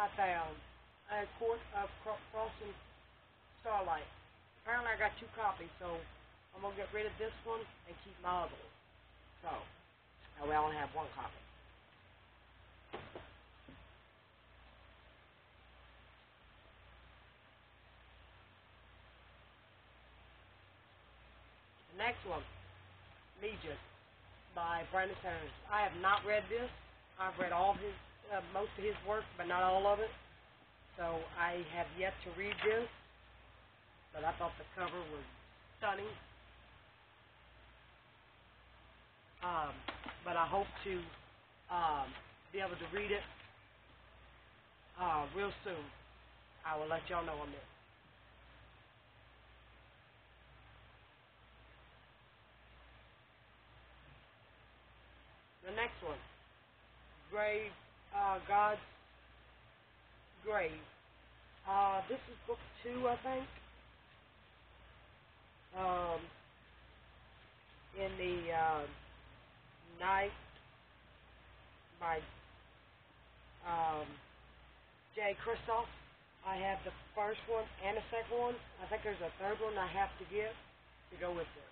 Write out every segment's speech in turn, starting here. I found a Court of Crossing Starlight. Apparently I got two copies, so I'm going to get rid of this one and keep my other one. So, that way I only have one copy. The next one, Legion, by Brandon Sanderson. I have not read this. I've read all of his, most of his work, but not all of it. So I have yet to read this, but I thought the cover was stunning. But I hope to be able to read it real soon. I will let y'all know on this. The next one, Grave, God's Grave. This is book 2, I think, in the Night by Jay Kristoff. I have the first one and the second one. I think there's a third one I have to get to go with this.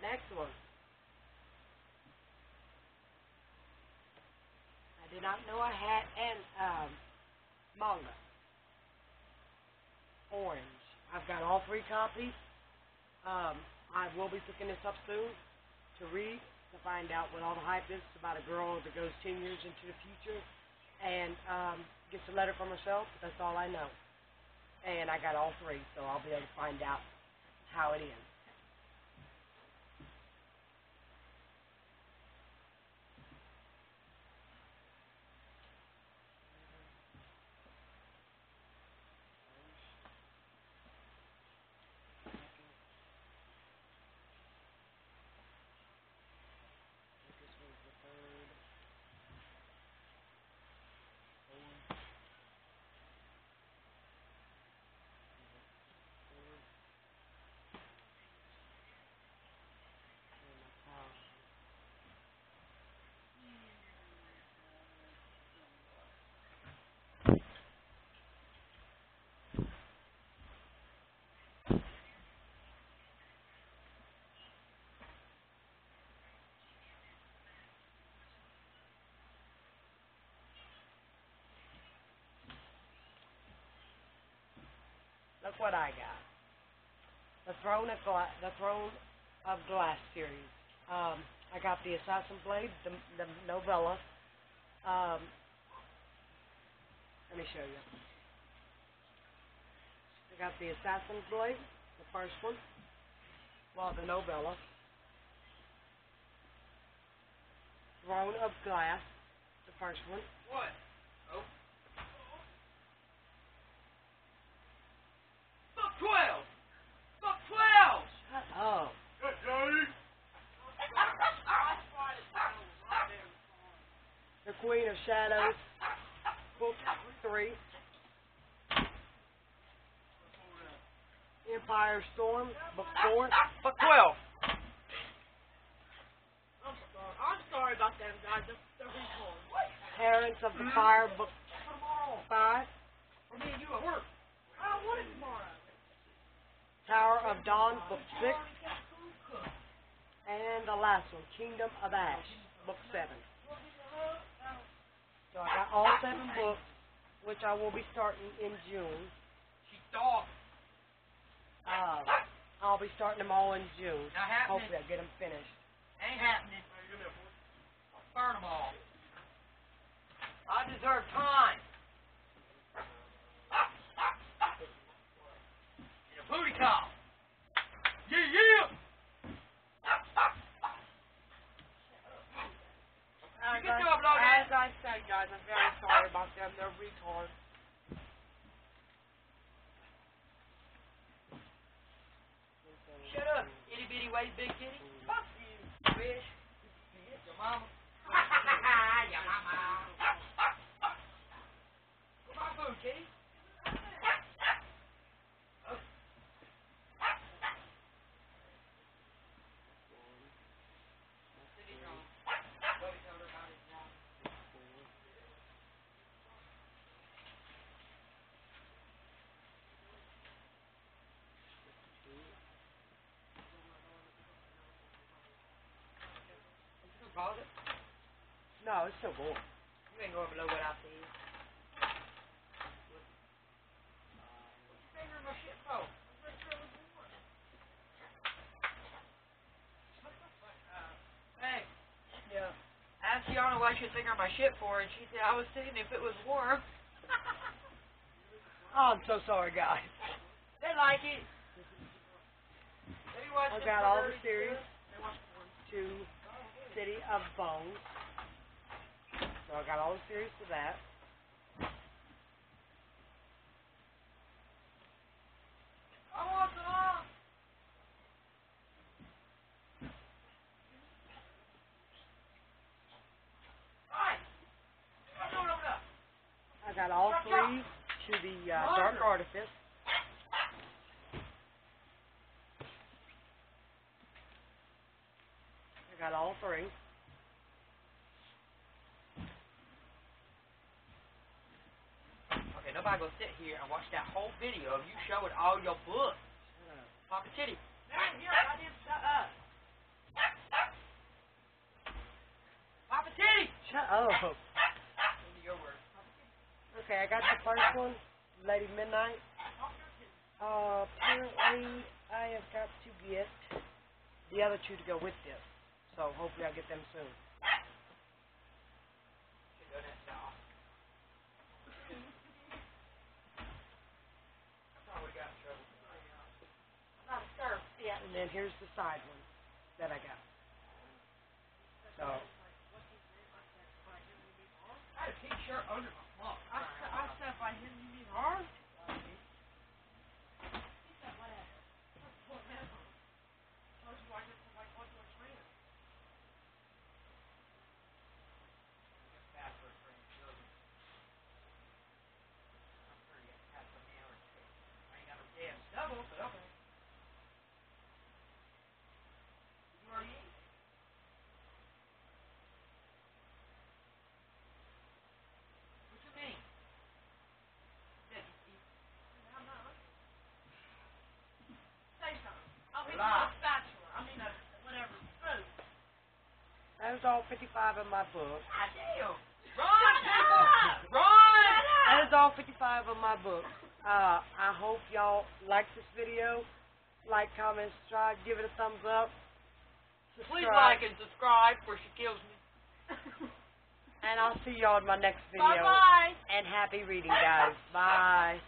Next one. I did not know I had an manga. Orange. I've got all 3 copies. I will be picking this up soon to read, to find out what all the hype is about a girl that goes 10 years into the future and gets a letter from herself. That's all I know. And I got all 3, so I'll be able to find out how it ends. Look what I got. The Throne of Glass series. I got the Assassin's Blade, the novella. Let me show you. I got the Assassin's Blade, the first one. Well, the novella. Throne of Glass, the first one. What? Oh. 12! Fuck 12! Shut up. Good day! The Queen of Shadows, book 3. Empire Storm, book 4. Fuck 12! I'm sorry about that, guys. What? Parents of the Fire, book 5. For me and you at work. I don't want it tomorrow. Tower of Dawn, book 6, and the last one, Kingdom of Ash, book 7. So I got all 7 books, which I will be starting in June. I'll be starting them all in June. Hopefully I'll get them finished. Ain't happening. I'll burn them all. I deserve time. Booty call. Yeah, yeah. Good job, Logan. As I said, guys, I'm very sorry about them. They're retards. Shut up, itty bitty ways, big kitty. Fuck you, bitch. Your mama. Your mama. called it? No, it's still gold. You ain't going below what I see. What you fingering my shit for? Hey. Yeah. I asked Kiana why she was fingering my shit for, and she said I was seeing if it was warm. Oh, I'm so sorry, guys. They like it. I got all the series to City of Bones. So I got all the series to that. I want the love. I got all three to the Dark Artifice. Got all three. Okay, nobody go sit here and watch that whole video of you showing all your books. Papa Titty. Man, here, I didn't shut up. Papa Titty! Shut up. Okay, I got the first one, Lady Midnight. Apparently, I have got to get the other two to go with this. So hopefully I'll get them soon. And then here's the side one that I got. So I had a pink shirt under my clock. I said by him you mean hard? That was all 55 in my book. God damn! Run! Shut up. Run! That was all 55 of my book. I hope y'all like this video. Like, comment, subscribe, give it a thumbs up. Subscribe. Please like and subscribe for she kills me. And I'll see y'all in my next video. Bye-bye. And happy reading, guys. Bye.